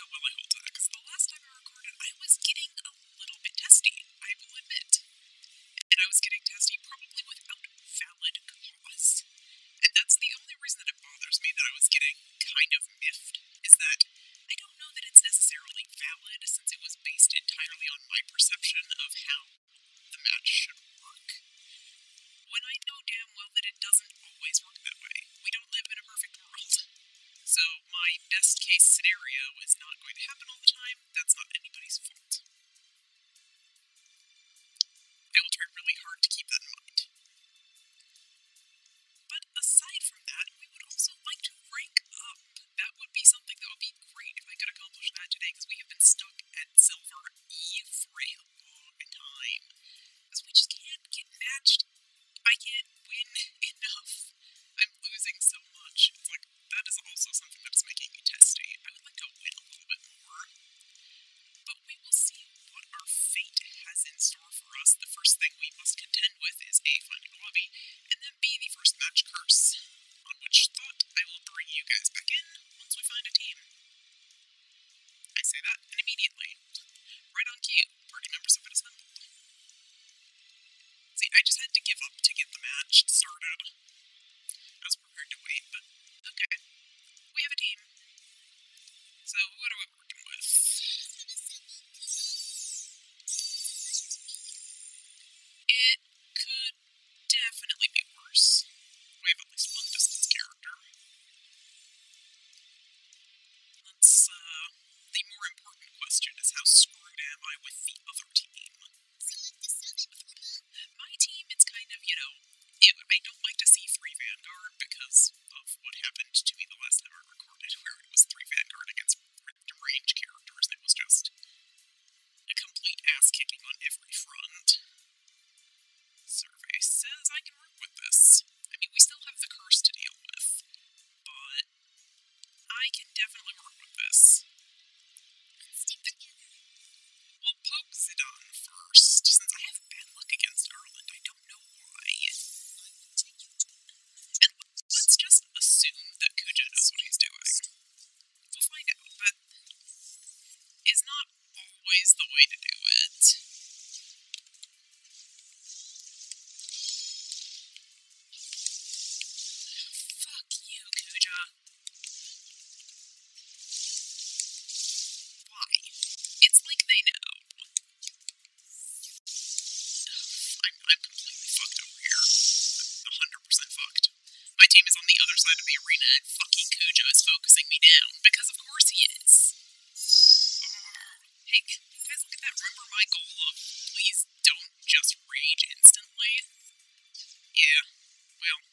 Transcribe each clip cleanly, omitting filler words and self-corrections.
how well I hold that, because the last time I recorded, I was getting a little bit testy, I will admit. And I was getting testy probably without valid cause. And that's the only reason that it bothers me that I was getting kind of miffed, is that I don't know that it's necessarily valid, since it was based entirely on my perception of how the match should work. When I know damn well that it doesn't always work that way. We don't live in a perfect world. So my best case scenario is not going to happen all the time. That's not anybody's fault. I will try really hard to keep that in mind. But aside from that, we would also like to rank up. That would be something that would be great if I could accomplish that today, because we have been stuck at Silver E for a long time. Because we just can't get matched. I can't win enough. I'm losing so much. It's like, that is also something that is making me testy. I would like to win a little bit more. But we will see what our fate has in store for us. The first thing we must contend with is A, finding a lobby, and then B, the first match curse. On which thought, I will bring you guys back in once we find a team. I say that immediately. Right on cue. Party members have been assembled. See, I just had to give up to get the match started. I was prepared to wait, but okay. We have a team. So what are we working with? It could definitely be worse. We have at least one distance character. Let's, the more important question is how screwed am I with the other team? My team, it's kind of, you know, I don't like to see 3 Vanguard because of what happened to me the last time I recorded, where it was 3 Vanguard against deranged characters, and it was just a complete ass-kicking on every front. Survey says I can work with this. I mean, we still have the curse to deal with, but I can definitely work with this. We'll poke Zidane first, since I have bad luck against Garland. I don't know why. And let's just assume that Kuja knows what he's doing. We'll find out. That is not always the way to do it. Fuck you, Kuja. Why? It's like they know. I'm completely fucked over here. I'm 100% fucked. My team is on the other side of the arena, and fucking Kuja is focusing me down. Because of course he is. Oh. Hey, guys, look at that. Remember my goal of please don't just rage instantly? Yeah. Well.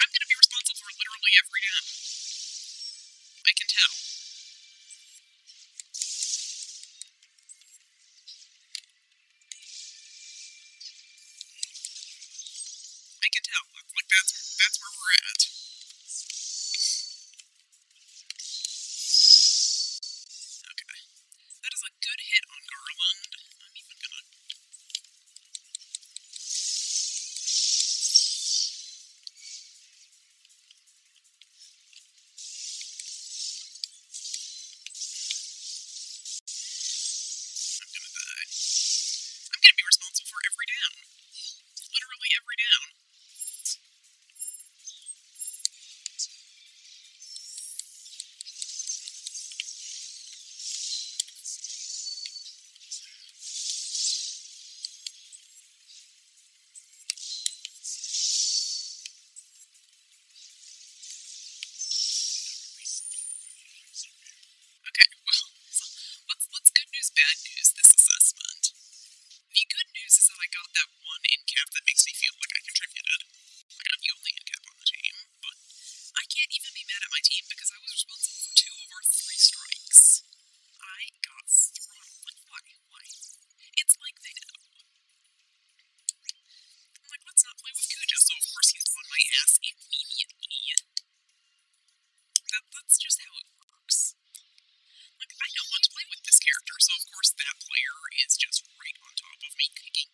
I'm gonna be responsible for literally every damn. I can tell. I can tell. Like that's where we're at. Okay. That is a good hit on Garland. I'm even gonna. For every down. Literally every down. Okay, well, so what's good news, bad news, this assessment? The good news is that I got that one in-cap that makes me feel like I contributed. I got the only in-cap on the team, but I can't even be mad at my team because I was responsible for 2 of our 3 strikes. I got throttled. Like, why? It's like they know. I'm like, let's not play with Kuja, so of course he's on my ass immediately. That's just how it works. Like, I don't want to play with this character, so of course that player is just right on top of me, kicking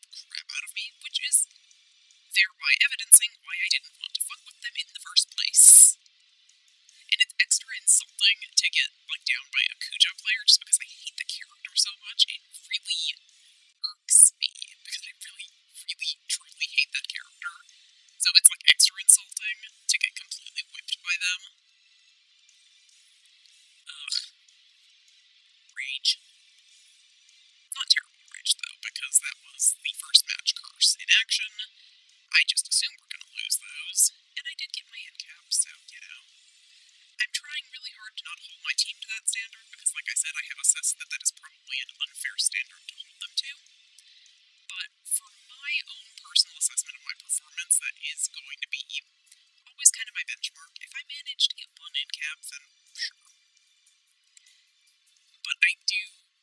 was the first match curse in action. I just assumed we're going to lose those, and I did get my head cap, so, you know. I'm trying really hard to not hold my team to that standard, because like I said, I have assessed that that is probably an unfair standard to hold them to. But for my own personal assessment of my performance, that is going to be always kind of my benchmark. If I manage to get one in cap, then sure. But I do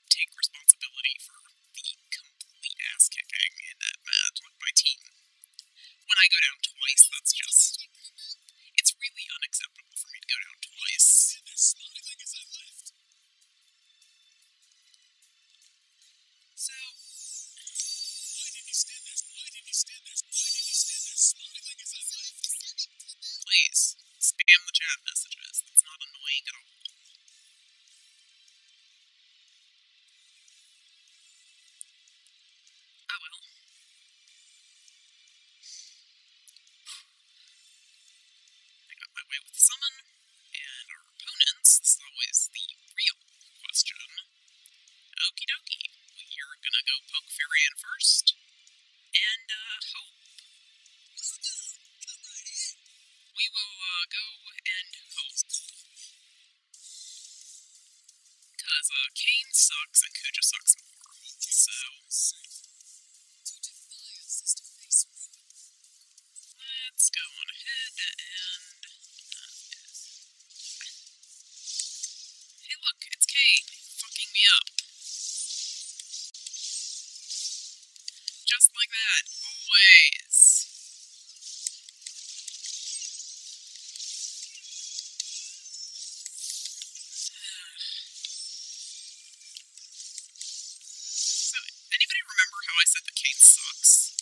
take responsibility for the complete ass-kicking in that match with my team. When I go down twice, that's just... it's really unacceptable for me to go down twice. So... please, spam the chat messages. It's not annoying at all. Oh well. I got my way with the summon, and our opponents, this is always the real question. Okie dokie, we're gonna go poke Fairy in first, and hope. We will go and hope. Cause Kane sucks and Kuja sucks more, so... let's go on ahead and... hey look, it's Kane fucking me up. Just like that, always. Anybody remember how I said that Kane sucks?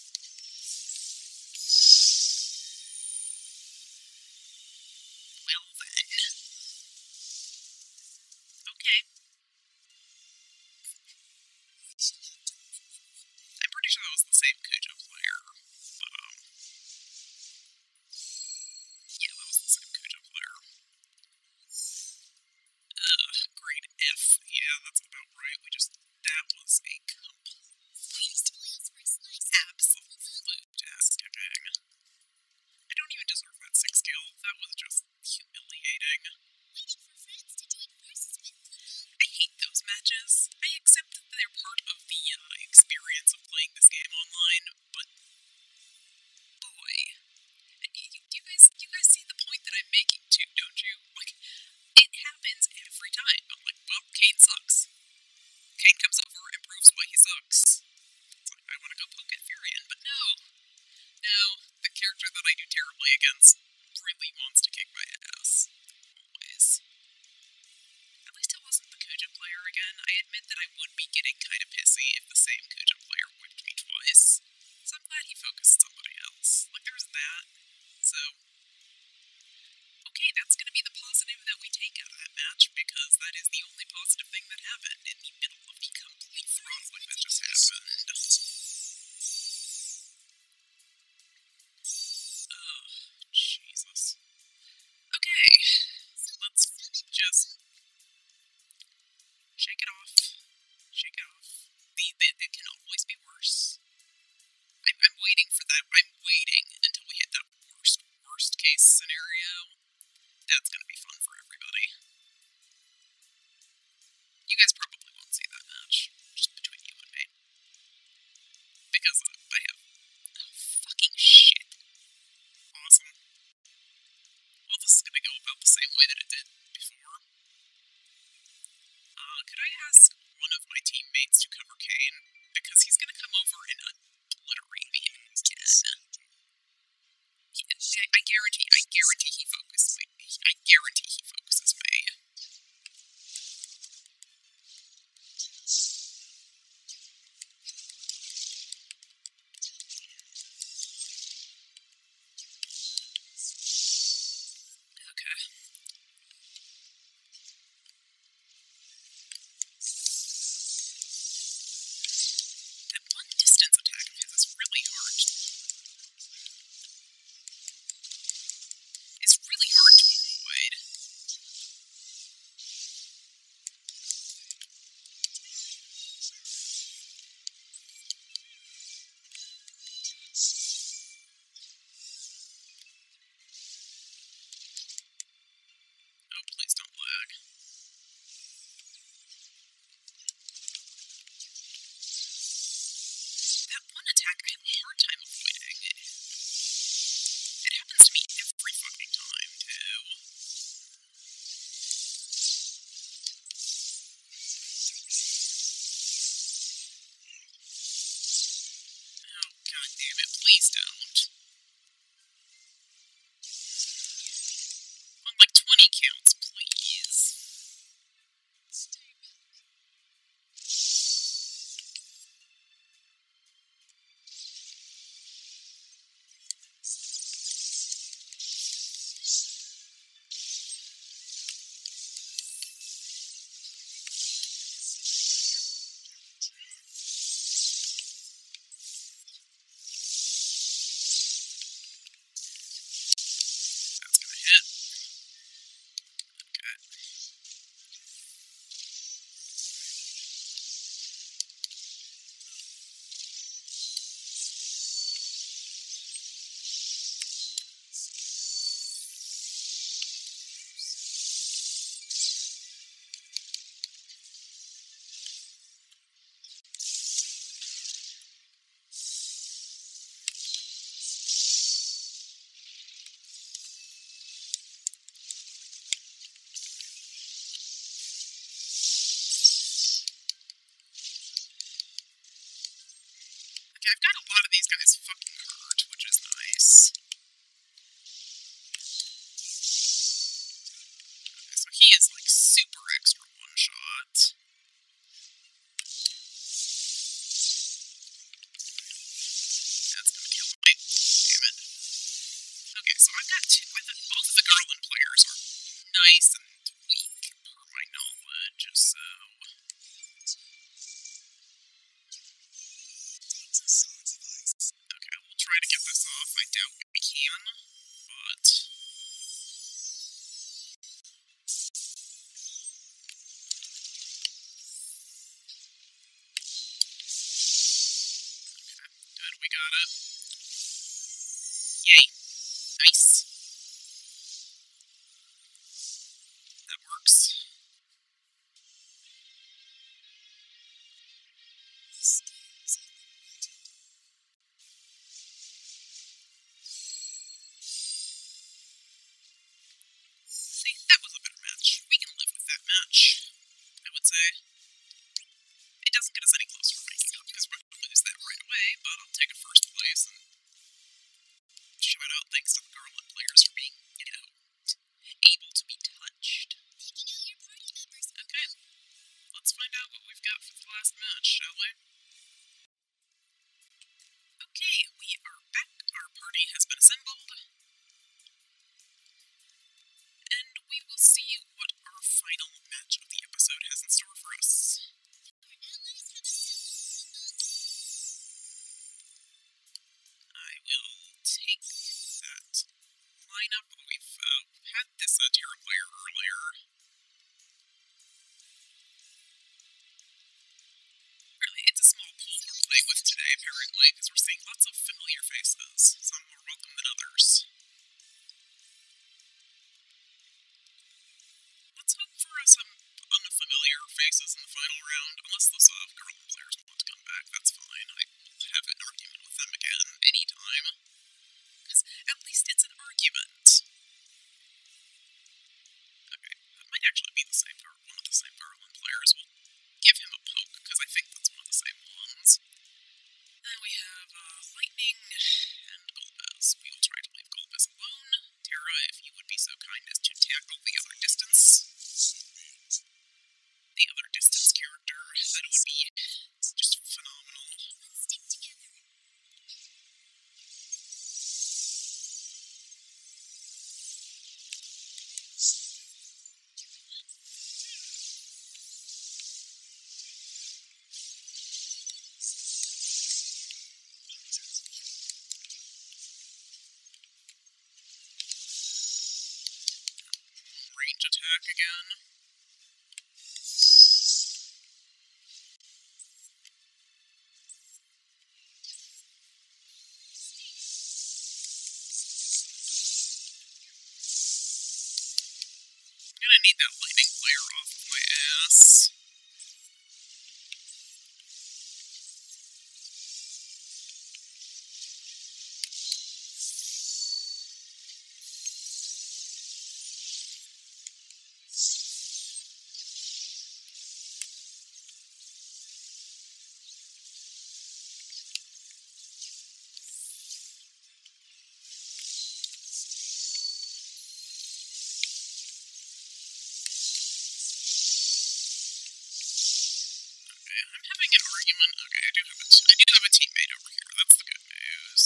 Well then. Okay. I'm pretty sure that was the same Kuja player, but yeah, that was the same Kuja player. Grade F. Yeah, that's about right. We just... that was a complete... absolute ass-kicking. I don't even deserve that 6 kill. That was just humiliating. I hate those matches. I accept that they're part of the experience of playing this game online, but boy, you guys see the point that I'm making too, don't you? Like, it happens every time. I'm like, well, Kane sucks. Kane comes over and proves why he sucks. I want to go poke at Fairy, but no, the character that I do terribly against really wants to kick my ass, always. At least I wasn't the Kuja player again. I admit that I would be getting kind of pissy if the same Kuja player whipped me twice, so I'm glad he focused somebody else. Like, there's that, so... okay, that's going to be the positive that we take out of that match, because that is the only positive thing that happened in the middle of the complete frostwick that just happened. I've got a lot of these guys fucking hurt, which is nice. Okay, so he is like super extra one shot. That's gonna kill me. Damn it. Okay, so I've got two. I thought both of the Garland players are nice and weak, per my knowledge, so. Try to get this off. I doubt we can, but okay, good, we got it. Yay. Nice. That works. It doesn't get us any closer to waking up because we're going to lose that right away, but I'll take a first place and shout out thanks to the Garland players for being, you know, able to be touched. Taking out your party members. Okay, let's find out what we've got for the last match, shall we? Okay, we are back. Our party has been assembled. And we will see what our final match of the episode has in store for us. I will take that lineup. We've had this Terra player earlier. Really, it's a small pool we're playing with today, apparently, because we're seeing lots of familiar faces, some more welcome than others. Let's hope for some unfamiliar faces in the final round, unless those Garland players want to come back, that's fine. I have an argument with them again anytime. Because at least it's an argument. Okay, that might actually be the same one of the same Garland players. We'll give him a poke, because I think that's one of the same ones. Then we have Lightning and Golbez. We will try to leave Golbez alone. Terra, if you would be so kind as to tackle the other distance. The other distance character, that would be just phenomenal. Let's stick together. Range attack again. Need that lightning player off of my ass. damage. I do have a teammate over here. That's the good news.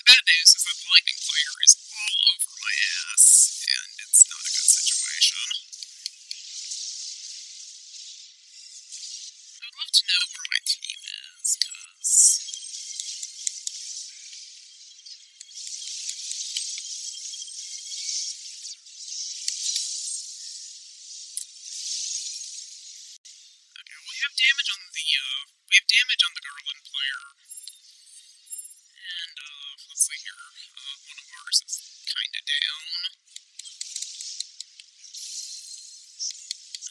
The bad news is that the Lightning player is all over my ass, and it's not a good situation. I would love to know where my team is, because... we have damage on the Garland player, and let's see here, one of ours is kind of down.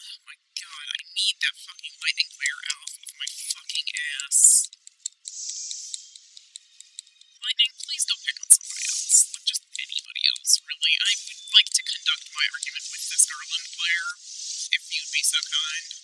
Oh my god, I need that fucking Lightning player out of my fucking ass. Lightning, please don't pick on somebody else, like just anybody else, really. I would like to conduct my argument with this Garland player, if you'd be so kind.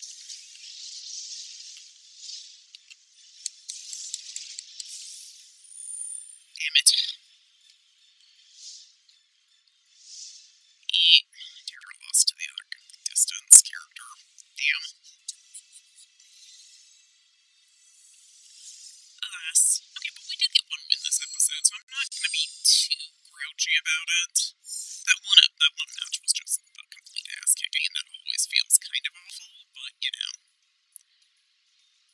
About it. That one match was just a complete ass kicking, and that always feels kind of awful, but you know.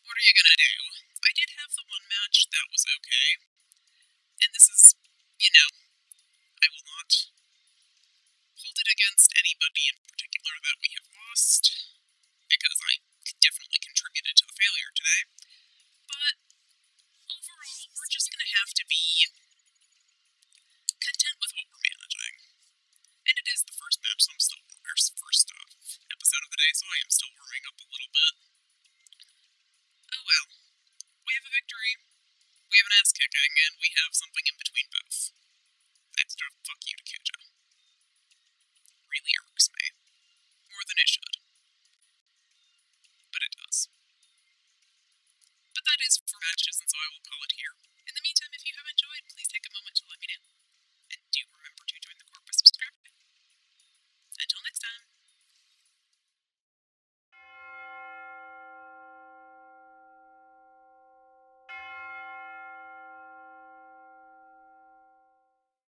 What are you gonna do? I did have the one match that was okay. And this is, you know, I will not hold it against anybody in particular that we have lost, because I definitely contributed to the failure today. But overall, we're just gonna have to be content with what we're managing. And it is the first match, so I'm still, or first episode of the day, so I am still warming up a little bit. Oh well. We have a victory, we have an ass kicking, and we have something in between both. Extra fuck you to Kuja. Really irks me. More than it should. But it does. But that is for matches, and so I will call it here. In the meantime, if you have enjoyed,